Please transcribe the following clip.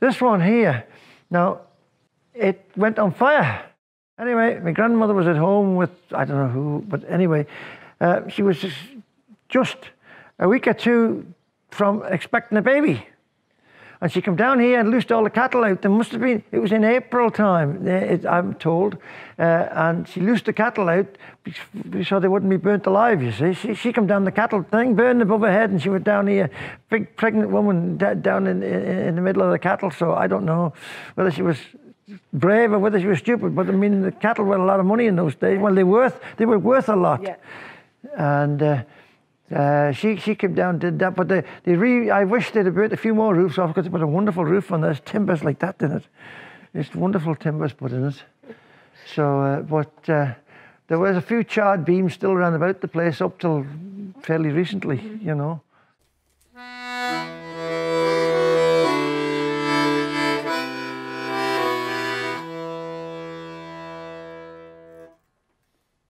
This one here, now, it went on fire. Anyway, my grandmother was at home with, I don't know who, but anyway, she was just a week or two from expecting a baby. And she came down here and loosed all the cattle out. There must have been, it was in April time, I'm told. And she loosed the cattle out so they wouldn't be burnt alive, you see. She came down the cattle thing, burned above her head, and she was down here, big pregnant woman down in the middle of the cattle. So I don't know whether she was brave or whether she was stupid, but I mean, the cattle were a lot of money in those days. Well, they were worth a lot. Yeah. And she came down, did that, but I wish they'd have burnt a few more roofs off, because they put a wonderful roof on. There's timbers like that in it. It's wonderful timbers put in it. So, there was a few charred beams still around about the place up till fairly recently, you know.